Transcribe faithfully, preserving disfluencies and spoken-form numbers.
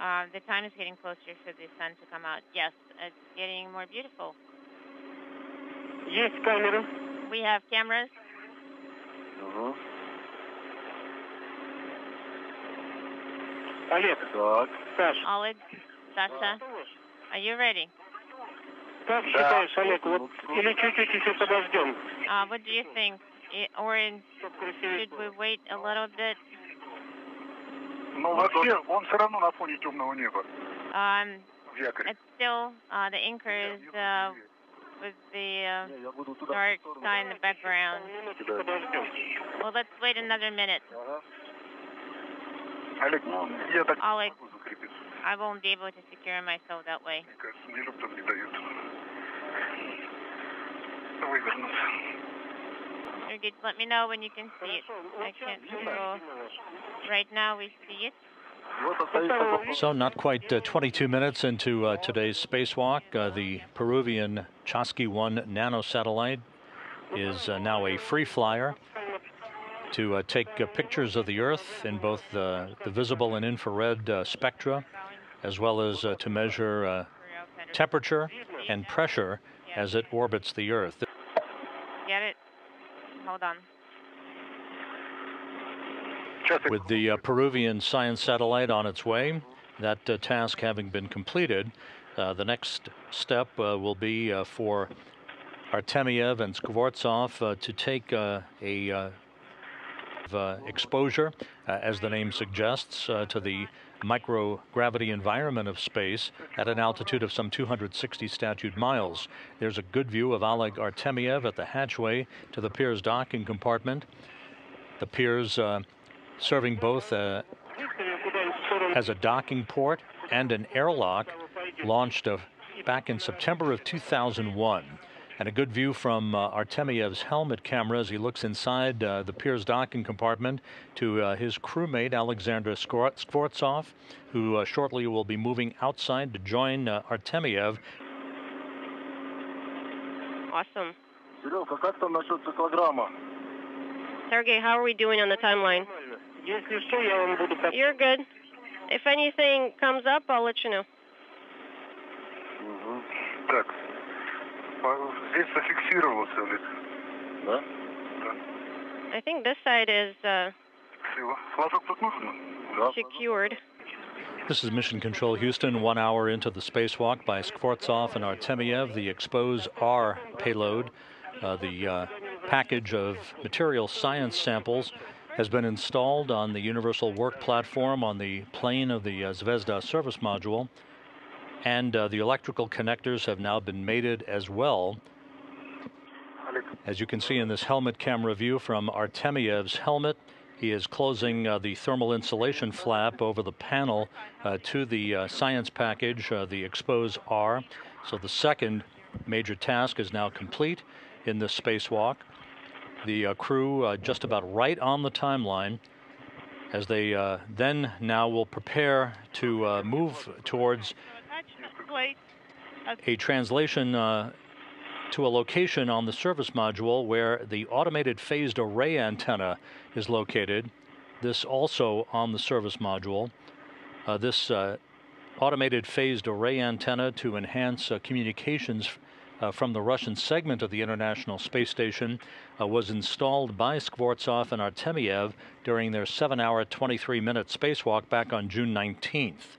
Uh, the time is getting closer for the sun to come out. Yes, it's getting more beautiful. Yes, camera. We have cameras. Uh-huh. Oleg. Sasha. Oleg, Sasha, are you ready? Uh, what do you think? Or in, should we wait a little bit? Um, it's still, uh, the anchor is uh, with the uh, dark sky in the background. Well, let's wait another minute. Oleg, I won't be able to secure myself that way. Let me know when you can see it. I can't go. Right now we see it. So not quite uh, twenty-two minutes into uh, today's spacewalk, uh, the Peruvian Chaski one nanosatellite is uh, now a free flyer to uh, take uh, pictures of the Earth in both uh, the visible and infrared uh, spectra, as well as uh, to measure uh, temperature and pressure as it orbits the Earth. Get it? Hold on. With the uh, Peruvian science satellite on its way, that uh, task having been completed, uh, the next step uh, will be uh, for Artemyev and Skvortsov uh, to take uh, a uh, uh, exposure, uh, as the name suggests, uh, to the microgravity environment of space at an altitude of some two hundred sixty statute miles. There's a good view of Oleg Artemyev at the hatchway to the Pirs docking compartment. The Pirs uh, serving both uh, as a docking port and an airlock, launched uh, back in September of two thousand one. And a good view from uh, Artemyev's helmet camera as he looks inside uh, the Pirs docking compartment to uh, his crewmate, Aleksandr Skvortsov, who uh, shortly will be moving outside to join uh, Artemyev. Awesome. Sergey, how are we doing on the timeline? You're good. If anything comes up, I'll let you know. Mm-hmm. I think this side is uh, secured. This is Mission Control Houston, one hour into the spacewalk by Skvortsov and Artemyev, the EXPOSE-R payload. Uh, the uh, package of material science samples has been installed on the Universal Work Platform on the plane of the uh, Zvezda service module. And uh, the electrical connectors have now been mated as well. As you can see in this helmet camera view from Artemyev's helmet, he is closing uh, the thermal insulation flap over the panel uh, to the uh, science package, uh, the EXPOSE-R. So the second major task is now complete in this spacewalk. The uh, crew uh, just about right on the timeline, as they uh, then now will prepare to uh, move towards a translation uh, to a location on the service module where the automated phased array antenna is located. This also on the service module. Uh, this uh, automated phased array antenna to enhance uh, communications uh, from the Russian segment of the International Space Station uh, was installed by Skvortsov and Artemyev during their seven hour, twenty-three minute spacewalk back on June nineteenth.